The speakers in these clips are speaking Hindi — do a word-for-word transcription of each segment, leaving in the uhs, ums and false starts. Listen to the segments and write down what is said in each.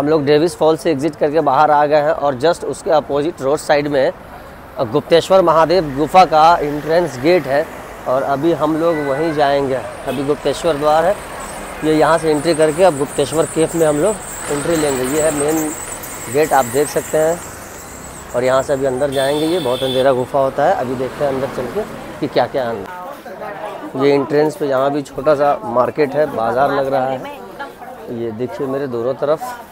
हम लोग डेविस फॉल से एग्जिट करके बाहर आ गए हैं और जस्ट उसके अपोजिट रोड साइड में गुप्तेश्वर महादेव गुफा का एंट्रेंस गेट है और अभी हम लोग वहीं जाएंगे। अभी गुप्तेश्वर द्वार है, ये यहाँ से एंट्री करके अब गुप्तेश्वर केफ में हम लोग एंट्री लेंगे। ये है मेन गेट, आप देख सकते हैं, और यहाँ से अभी अंदर जाएंगे। ये बहुत अंधेरा गुफा होता है, अभी देखते हैं अंदर चल के कि क्या क्या है अंदर। ये एंट्रेंस पे यहाँ भी छोटा सा मार्केट है, बाजार लग रहा है। ये देखिए मेरे दोनों तरफ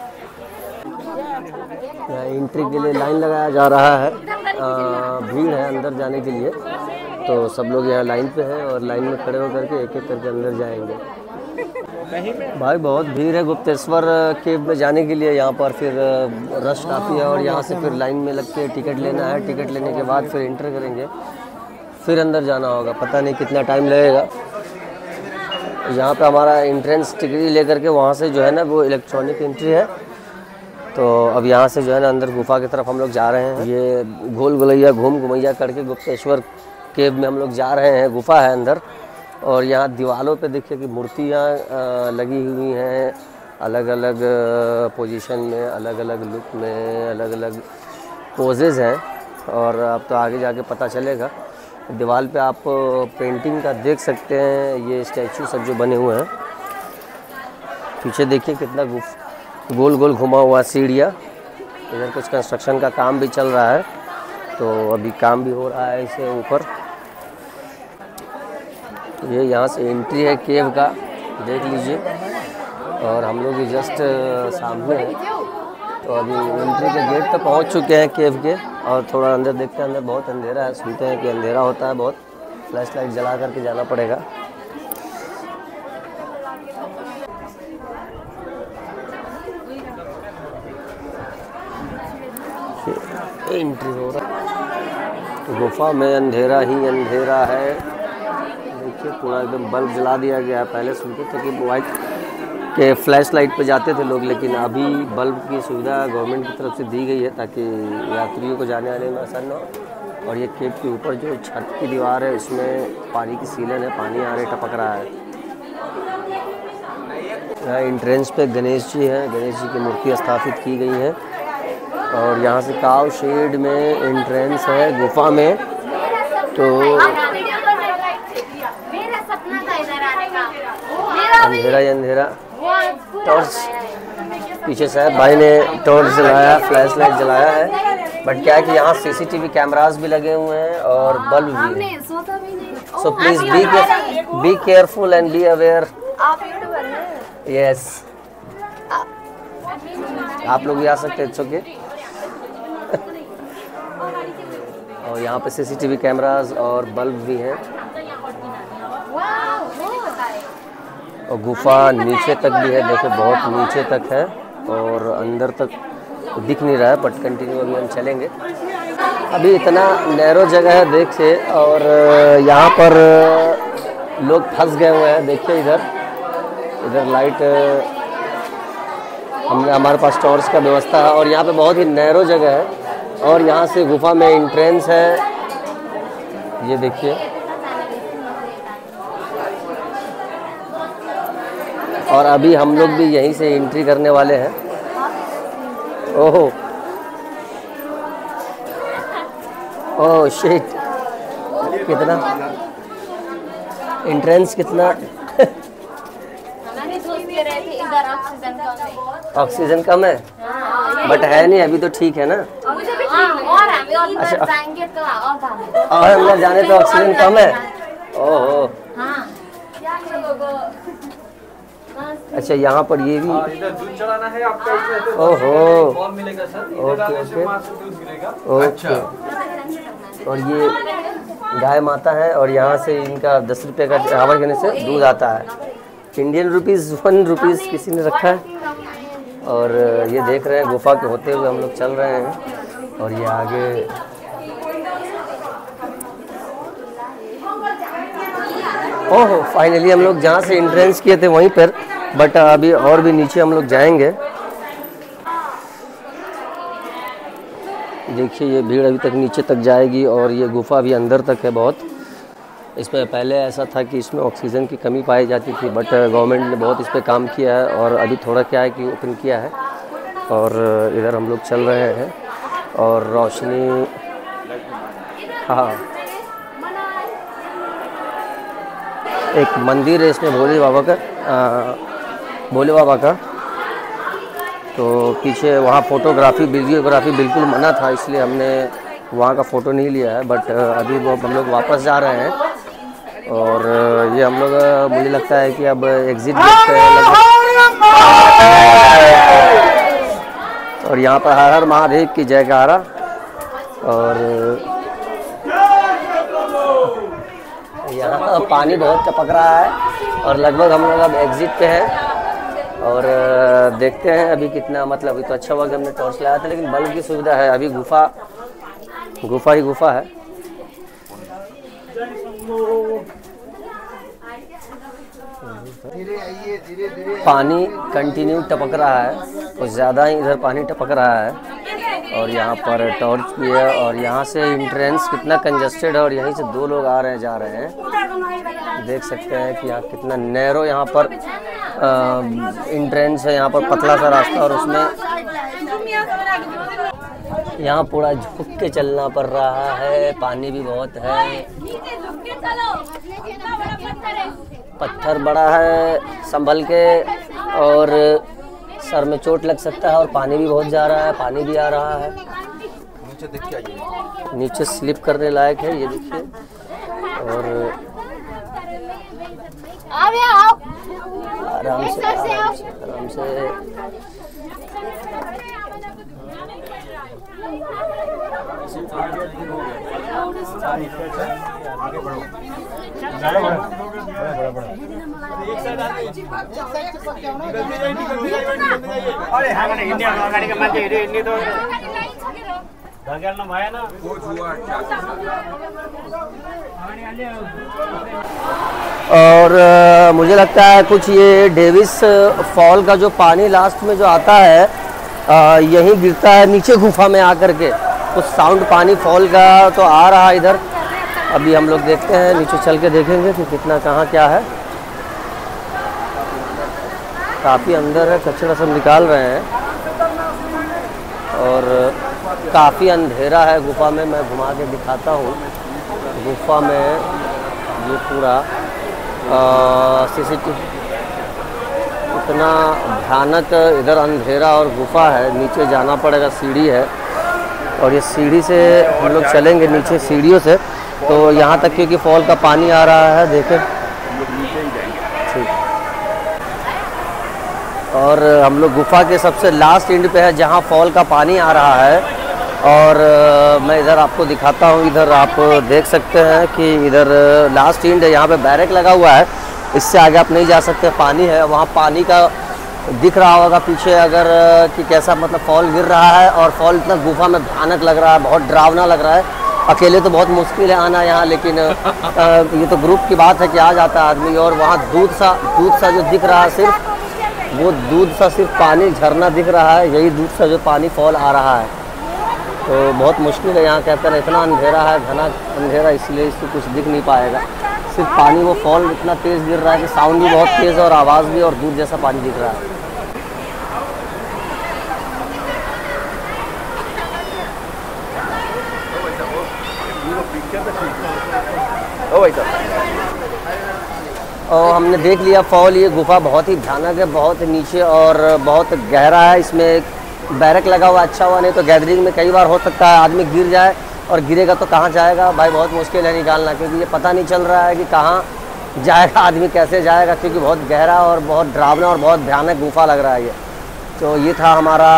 एंट्री के लिए लाइन लगाया जा रहा है, आ, भीड़ है अंदर जाने के लिए, तो सब लोग यहाँ लाइन पे हैं और लाइन में खड़े होकर के एक एक करके अंदर जाएंगे। भाई बहुत भीड़ है गुप्तेश्वर केव में जाने के लिए, यहाँ पर फिर रश काफ़ी है और यहाँ से फिर लाइन में लग के टिकट लेना है। टिकट लेने के बाद फिर एंटर करेंगे, फिर अंदर जाना होगा, पता नहीं कितना टाइम लगेगा। यहाँ पे हमारा एंट्रेंस टिकट लेकर के वहाँ से जो है ना वो इलेक्ट्रॉनिक एंट्री है, तो अब यहाँ से जो है ना अंदर गुफा की तरफ हम लोग जा रहे हैं। ये गोल गोलैया घूम घुमैया करके गुप्तेश्वर केव में हम लोग जा रहे हैं, गुफा है अंदर। और यहाँ दीवारों पे देखिए कि मूर्तियाँ लगी हुई हैं, अलग अलग पोजीशन में, अलग अलग लुक में, अलग अलग पोजेज हैं, और अब तो आगे जाके पता चलेगा। दीवार पे आप पेंटिंग का देख सकते हैं, ये स्टैचू सब जो बने हुए हैं। पीछे देखिए कितना गोल गोल घुमा हुआ सीढ़ियाँ। इधर कुछ कंस्ट्रक्शन का काम भी चल रहा है, तो अभी काम भी हो रहा है इसे ऊपर। ये यहाँ से एंट्री है केव का, देख लीजिए, और हम लोग जस्ट सामने हैं। तो अभी एंट्री के गेट तक पहुंच चुके हैं केव के, और थोड़ा अंदर देखते हैं। अंदर बहुत अंधेरा है, सुनते हैं कि अंधेरा होता है बहुत, फ्लैश लाइट जला करके जाना पड़ेगा। एंट्री हो रहा, गुफा में अंधेरा ही अंधेरा है। देखिए पूरा एकदम बल्ब जला दिया गया है। पहले सुनते थे कि वाइट के फ्लैश लाइट पर जाते थे लोग, लेकिन अभी बल्ब की सुविधा गवर्नमेंट की तरफ से दी गई है ताकि यात्रियों को जाने आने में आसान हो। और ये केव के ऊपर जो छत की दीवार है उसमें पानी की सीलन है, पानी आ रहा है, टपक रहा है। यहाँ एंट्रेंस पे गणेश जी हैं, गणेश जी की मूर्ति स्थापित की गई है, और यहाँ से काव शेड में एंट्रेंस है गुफा में। तो अंधेरा ही अंधेरा, टॉर्च पीछे शायद भाई ने टॉर्च जलाया, फ्लैश लाइट जलाया है, बट क्या है कि यहाँ सीसीटीवी कैमरास भी लगे हुए हैं और बल्ब भी है। So please be be careful and be aware. Yes, आप लोग भी आ सकते हैं, इट्स ओके। और यहाँ पे सीसीटीवी कैमरास और बल्ब भी हैं, और गुफा नीचे तक भी है, देखो बहुत नीचे तक है और अंदर तक दिख नहीं रहा है, बट कंटिन्यू अभी हम चलेंगे। अभी इतना नैरो जगह है देखिए, और यहाँ पर लोग फंस गए हुए हैं। देखिए इधर इधर लाइट, हमने हमारे पास टॉर्च का व्यवस्था है, और यहाँ पे बहुत ही नैरो जगह है, और यहाँ से गुफा में एंट्रेंस है। ये देखिए, और अभी हम लोग भी यहीं से एंट्री करने वाले हैं। ओहो, ओह शिट, कितना एंट्रेंस, कितना ऑक्सीजन कम है, बट है नहीं अभी तो ठीक है ना। अच्छा, और अंदर जाने तो ऑक्सीजन कम है। ओहो अच्छा, यहाँ पर ये भी, इधर दूध चढ़ाना है आपका, इसमें ओहो फॉर्म मिलेगा सर, ओके ओके। अच्छा, और ये गाय माता है, और यहाँ से इनका दस रुपये का चावल करने से दूध आता है। इंडियन रुपीज़ वन रुपीज़ किसी ने रखा है। और ये देख रहे हैं गुफा के होते हुए हम लोग चल रहे हैं, और ये आगे ओहो फाइनली हम लोग जहाँ से एंट्रेंस किए थे वहीं पर, बट अभी और भी नीचे हम लोग जाएंगे। देखिए ये भीड़ अभी तक नीचे तक जाएगी, और ये गुफा भी अंदर तक है बहुत। इसमें पहले ऐसा था कि इसमें ऑक्सीजन की कमी पाई जाती थी, बट गवर्नमेंट ने बहुत इस पर काम किया है, और अभी थोड़ा क्या है कि ओपन किया है, और इधर हम लोग चल रहे हैं और रोशनी, हाँ एक मंदिर है इसमें भोले बाबा का, आ, भोले बाबा का। तो पीछे वहाँ फ़ोटोग्राफी वीडियोग्राफी बिल्कुल मना था, इसलिए हमने वहाँ का फ़ोटो नहीं लिया है। बट अभी वो हम लोग वापस जा रहे हैं और ये हम लोग, मुझे लगता है कि अब एग्जिट गेट है। और यहाँ पर हर हर महादेव की जयकारा। और यहाँ पानी बहुत टपक रहा है और लगभग हम लोग अब एग्जिट पे हैं और देखते हैं अभी कितना, मतलब अभी तो अच्छा हुआ कि हमने टॉर्च लगाया था, लेकिन बल्ब की सुविधा है। अभी गुफा गुफा ही गुफा है। पानी कंटिन्यू टपक रहा है, कुछ ज़्यादा ही इधर पानी टपक रहा है। और यहाँ पर टॉर्च भी है और यहाँ से इंट्रेंस कितना कंजस्टेड है और यहीं से दो लोग आ रहे हैं जा रहे हैं। देख सकते हैं कि यहाँ कितना नैरो यहाँ पर इंट्रेंस है, यहाँ पर पतला सा रास्ता और उसमें यहाँ पूरा झुक के चलना पड़ रहा है। पानी भी बहुत है, पत्थर बड़ा है, संभल के, और सर में चोट लग सकता है। और पानी भी बहुत जा रहा है, पानी भी आ रहा है, नीचे स्लिप करने लायक है, ये देखिए। और आराम से आराम से आराम से आगे बढ़ो। अरे हाँ इंडिया गाड़ी के मत रे, इतनी तो भाई ना और आ, मुझे लगता है कुछ ये डेविस फॉल का जो पानी लास्ट में जो आता है आ, यहीं गिरता है नीचे गुफा में आकर के। कुछ साउंड पानी फॉल का तो आ रहा है इधर। अभी हम लोग देखते हैं, नीचे चल के देखेंगे कि कितना कहाँ क्या है। काफ़ी अंदर है, कचरा सब निकाल रहे हैं और काफ़ी अंधेरा है गुफा में। मैं घुमा के दिखाता हूँ गुफा में, ये पूरा सीसीटीवी, इतना भयानक इधर अंधेरा और गुफा है। नीचे जाना पड़ेगा, सीढ़ी है और ये सीढ़ी से हम लोग चलेंगे नीचे, सीढ़ियों से तो यहाँ तक, क्योंकि फॉल का पानी आ रहा है। देखें, ठीक। और हम लोग गुफा के सबसे लास्ट एंड पे है जहाँ फॉल का पानी आ रहा है। और मैं इधर आपको दिखाता हूँ, इधर आप देख सकते हैं कि इधर लास्ट एंड है, यहाँ पे बैरक लगा हुआ है, इससे आगे आप नहीं जा सकते। पानी है, वहाँ पानी का दिख रहा होगा पीछे अगर, कि कैसा मतलब फॉल गिर रहा है। और फॉल इतना गुफा में भयानक लग रहा है, बहुत डरावना लग रहा है। अकेले तो बहुत मुश्किल है आना यहाँ, लेकिन ये तो ग्रुप की बात है कि आ जाता है आदमी। और वहाँ दूध सा दूध सा जो दिख रहा है, सिर्फ वो दूध सा सिर्फ पानी झरना दिख रहा है, यही दूध सा जो पानी फॉल आ रहा है। तो बहुत मुश्किल है यहाँ, कहते हैं इतना अंधेरा है, घना अंधेरा, इसलिए इसको कुछ दिख नहीं पाएगा। सिर्फ पानी, वो फॉल इतना तेज़ गिर रहा है कि साउंड भी बहुत तेज़ है और आवाज़ भी, और दूर जैसा पानी दिख रहा है। और हमने देख लिया फॉल, ये गुफा बहुत ही भयानक है, बहुत नीचे और बहुत गहरा है। इसमें बैरक लगा हुआ, अच्छा हुआ, नहीं तो गैदरिंग में कई बार हो सकता है आदमी गिर जाए। और गिरेगा तो कहाँ जाएगा भाई, बहुत मुश्किल है निकालना, क्योंकि ये पता नहीं चल रहा है कि कहाँ जाएगा आदमी, कैसे जाएगा, क्योंकि बहुत गहरा और बहुत डरावना और बहुत भयानक गुफा लग रहा है ये। तो ये था हमारा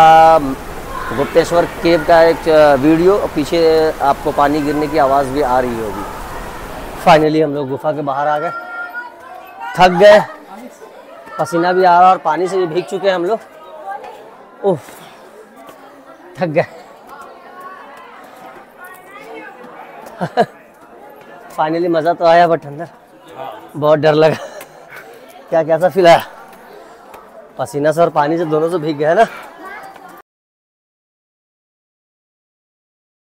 गुप्तेश्वर केव का एक वीडियो। पीछे आपको पानी गिरने की आवाज़ भी आ रही होगी। फाइनली हम लोग गुफा के बाहर आ गए, थक गए, पसीना भी आ रहा और पानी से भी भीग चुके हैं हम लोग। उफ, थक गए। फाइनली मज़ा तो आया, बट अंदर बहुत डर लगा। क्या कैसा फील आया, पसीना से और पानी से, दोनों से भीग गया ना।